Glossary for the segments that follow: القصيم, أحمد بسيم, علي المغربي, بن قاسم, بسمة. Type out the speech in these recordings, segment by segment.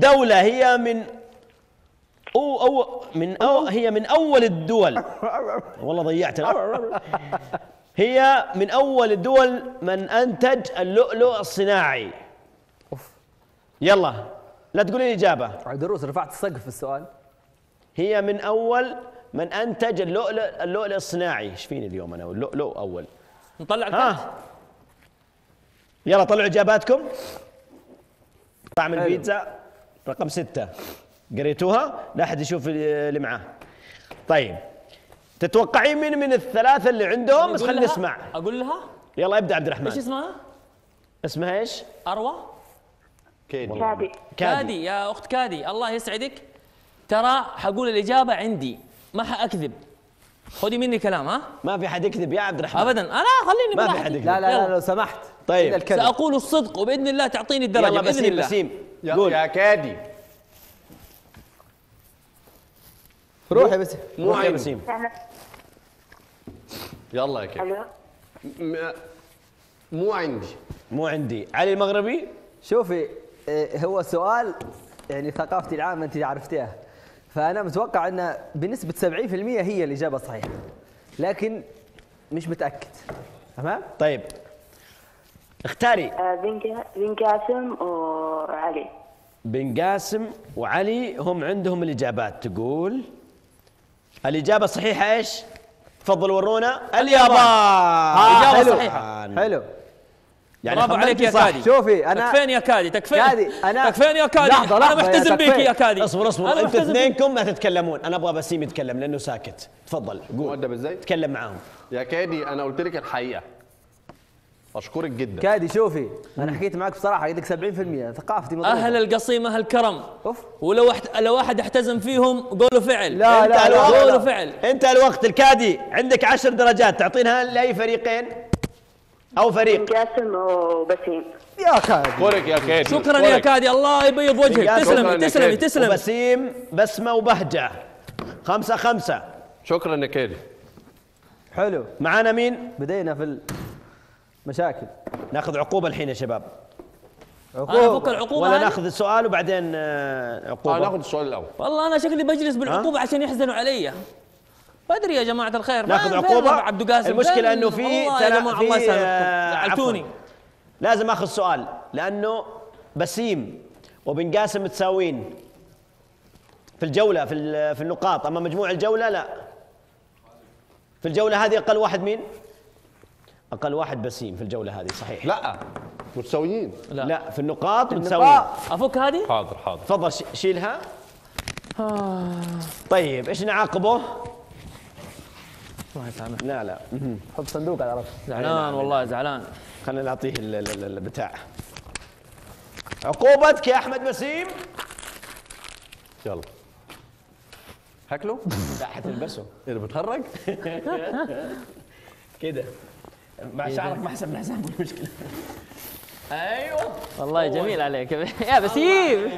دولة هي من هي من أول الدول، والله ضيعت، هي من أول الدول من أنتج اللؤلؤ الصناعي. يلا لا تقولي لي الإجابة. عدروس رفعت السقف في السؤال. هي من أول من أنتج اللؤلؤ الصناعي. ايش فيني اليوم أنا؟ اللؤلؤ أول. نطلع الكارت. يلا طلعوا إجاباتكم. طعم البيتزا رقم 6 قريتوها؟ لا أحد يشوف اللي معاه. طيب تتوقعين مين من الثلاثة اللي عندهم؟ بس خلينا نسمع. أقول لها؟ يلا ابدأ عبد الرحمن. ايش اسمها؟ اسمها ايش؟ أروى؟ كادي. كادي يا أخت كادي، الله يسعدك. ترى حقول الإجابة عندي، ما حأكذب. خذي مني كلام ها؟ ما في حد يكذب يا عبد الرحمن. أبدا، أنا خليني براحتي. ما في حد يكذب. لا لا لا لو سمحت. طيب سأقول الصدق وبإذن الله تعطيني الدرجة. يلا بسيم الله. بسيم قول يا كادي. روح يا بسيم. روح يا بسيم. يلا يا كادي. مو عندي. مو عندي. علي المغربي. شوفي هو سؤال يعني ثقافتي العامة أنت عرفتيها، فأنا متوقع أن بنسبة 70% هي الإجابة صحيحة، لكن مش متأكد. تمام؟ طيب اختاري. بن قاسم وعلي. بن قاسم وعلي هم عندهم الإجابات. تقول الإجابة صحيحة إيش؟ تفضل ورونا. اليابان. إجابة حلو. صحيحة. حلو يعني برافو عليك يا كادي. شوفي انا تكفين يا كادي، تكفين أنا تكفين يا كادي. لحظة لحظة، انا محتزم بيك يا كادي. اصبر اصبر، انتوا اثنينكم ما تتكلمون، انا ابغى بسيم يتكلم لانه ساكت. تفضل قول. مؤدب ازاي؟ تكلم معاهم يا كادي. انا قلت لك الحقيقة، اشكرك جدا كادي. شوفي انا حكيت معك بصراحة، قلت لك 70% ثقافتي مضبوطة. اهل القصيم اهل كرم. اوف، ولو لو واحد احتزم فيهم قولوا فعل. لا لا لا قولوا فعل. انت الوقت الكادي عندك 10 درجات، تعطينها لاي فريقين أو فريق؟ بن قاسم وبسيم. يا كادي كورك يا كادي. شكرا يا كادي، الله يبيض وجهك. تسلمي تسلمي تسلمي. بسيم بسمة وبهجة. 5-5. شكرا يا كادي. حلو. معانا مين؟ بدينا في المشاكل. ناخذ عقوبة الحين يا شباب. عقوبة؟ أنا أفك العقوبة ولا ناخذ السؤال وبعدين عقوبة؟ ناخذ السؤال الأول. والله أنا شكلي بجلس بالعقوبة عشان يحزنوا علي. بدري يا جماعة الخير. ناخذ عقوبة عبد القاسم. المشكلة انه في زعلتوني. لازم اخذ سؤال لانه بسيم وبن قاسم متساويين في الجولة في النقاط، اما مجموع الجولة لا. في الجولة هذه اقل واحد مين؟ اقل واحد بسيم في الجولة هذه صحيح. لا متساويين. لا في النقاط متساويين. افك هذه؟ حاضر حاضر. تفضل شيلها. طيب ايش نعاقبه؟ لا لا حط صندوق على راسي. زعلان والله زعلان. خلينا نعطيه البتاع. عقوبتك يا احمد بسيم. يلا هاكله؟ لا حتلبسه. اذا بتخرج كده مع شعرك ما حسب الحساب المشكله. ايوه والله جميل عليك يا بسيم.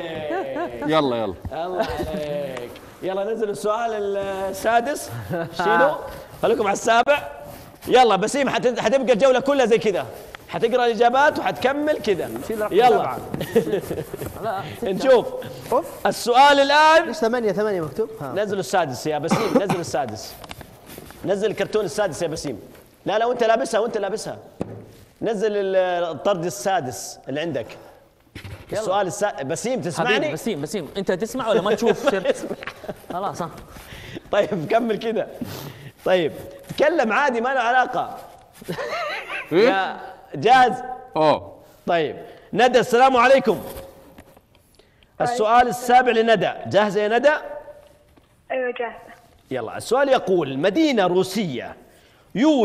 يلا يلا الله عليك. يلا نزل السؤال السادس. شيلوا خليكم على السابع. يلا بسيم حتبقى الجولة كلها زي كذا، حتقرا الإجابات وحتكمل كذا. يلا نشوف السؤال الآن. ليش 8 مكتوب؟ نزل السادس يا بسيم، نزل السادس. نزل الكرتون السادس يا بسيم. لا لا وأنت لابسها وأنت لابسها. نزل الطرد السادس اللي عندك. السؤال السادس. بسيم تسمعني؟ بسيم بسيم أنت تسمع ولا ما تشوف؟ خلاص ها. طيب كمل كذا. طيب تكلم عادي ما له علاقة. جاهز؟ طيب ندى السلام عليكم. السؤال السابع لندى، جاهزة يا ندى؟ ايوه جاهزة. يلا السؤال يقول مدينة روسية